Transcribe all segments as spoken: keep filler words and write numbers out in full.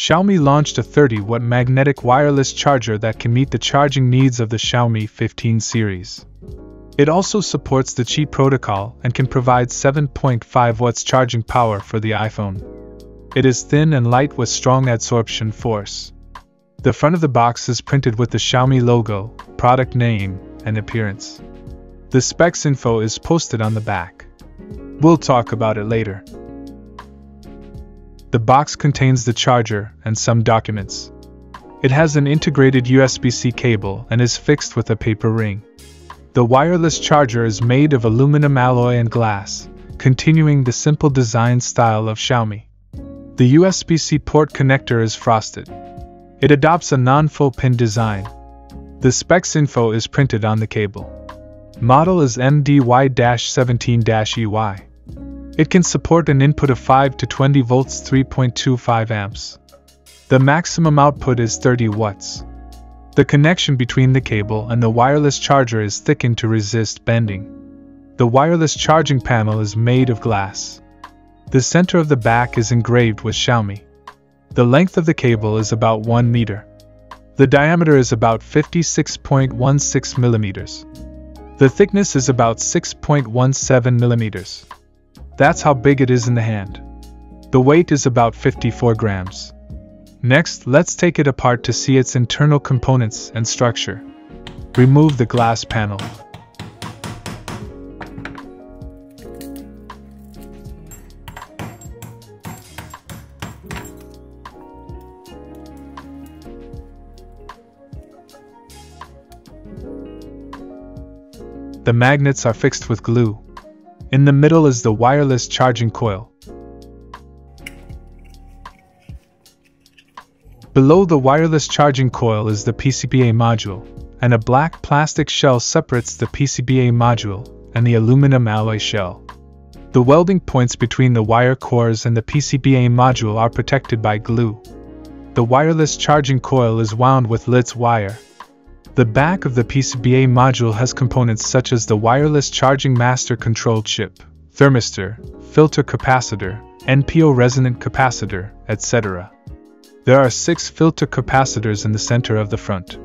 Xiaomi launched a thirty watt magnetic wireless charger that can meet the charging needs of the Xiaomi fifteen series. It also supports the Qi protocol and can provide seven point five watts charging power for the iPhone. It is thin and light with strong adsorption force. The front of the box is printed with the Xiaomi logo, product name, and appearance. The specs info is posted on the back. We'll talk about it later. The box contains the charger and some documents. It has an integrated U S B C cable and is fixed with a paper ring. The wireless charger is made of aluminum alloy and glass, continuing the simple design style of Xiaomi. The U S B C port connector is frosted. It adopts a non-full pin design. The specs info is printed on the cable. Model is M D Y seventeen E Y. It can support an input of five to twenty volts three point two five amps. The maximum output is thirty watts. The connection between the cable and the wireless charger is thickened to resist bending. The wireless charging panel is made of glass. The center of the back is engraved with Xiaomi. The length of the cable is about one meter. The diameter is about fifty-six point one six millimeters. The thickness is about six point one seven millimeters. That's how big it is in the hand. The weight is about fifty-four grams. Next, let's take it apart to see its internal components and structure. Remove the glass panel. The magnets are fixed with glue. In the middle is the wireless charging coil. Below the wireless charging coil is the P C B A module, and a black plastic shell separates the P C B A module and the aluminum alloy shell. The welding points between the wire cores and the P C B A module are protected by glue. The wireless charging coil is wound with Litz wire. The back of the P C B A module has components such as the wireless charging master control chip, thermistor, filter capacitor, N P O resonant capacitor, et cetera. There are six filter capacitors in the center of the front.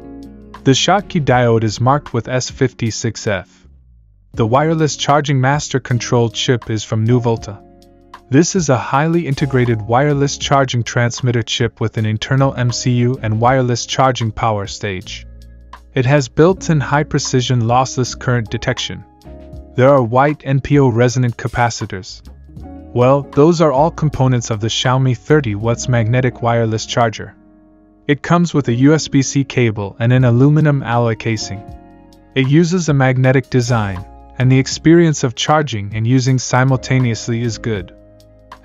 The Schottky diode is marked with S fifty-six F. The wireless charging master control chip is from Nuvolta. This is a highly integrated wireless charging transmitter chip with an internal M C U and wireless charging power stage. It has built-in high-precision lossless current detection. There are white N P O resonant capacitors. Well, those are all components of the Xiaomi thirty watt magnetic wireless charger. It comes with a U S B C cable and an aluminum alloy casing. It uses a magnetic design, and the experience of charging and using simultaneously is good.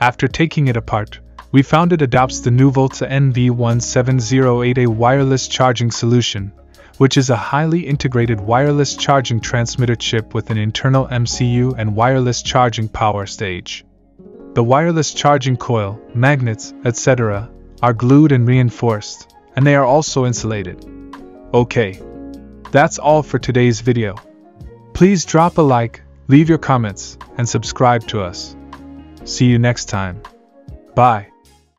After taking it apart, we found it adopts the Nuvolta N V one seven zero eight A wireless charging solution, which is a highly integrated wireless charging transmitter chip with an internal M C U and wireless charging power stage. The wireless charging coil, magnets, et cetera are glued and reinforced, and they are also insulated. Okay. That's all for today's video. Please drop a like, leave your comments, and subscribe to us. See you next time. Bye.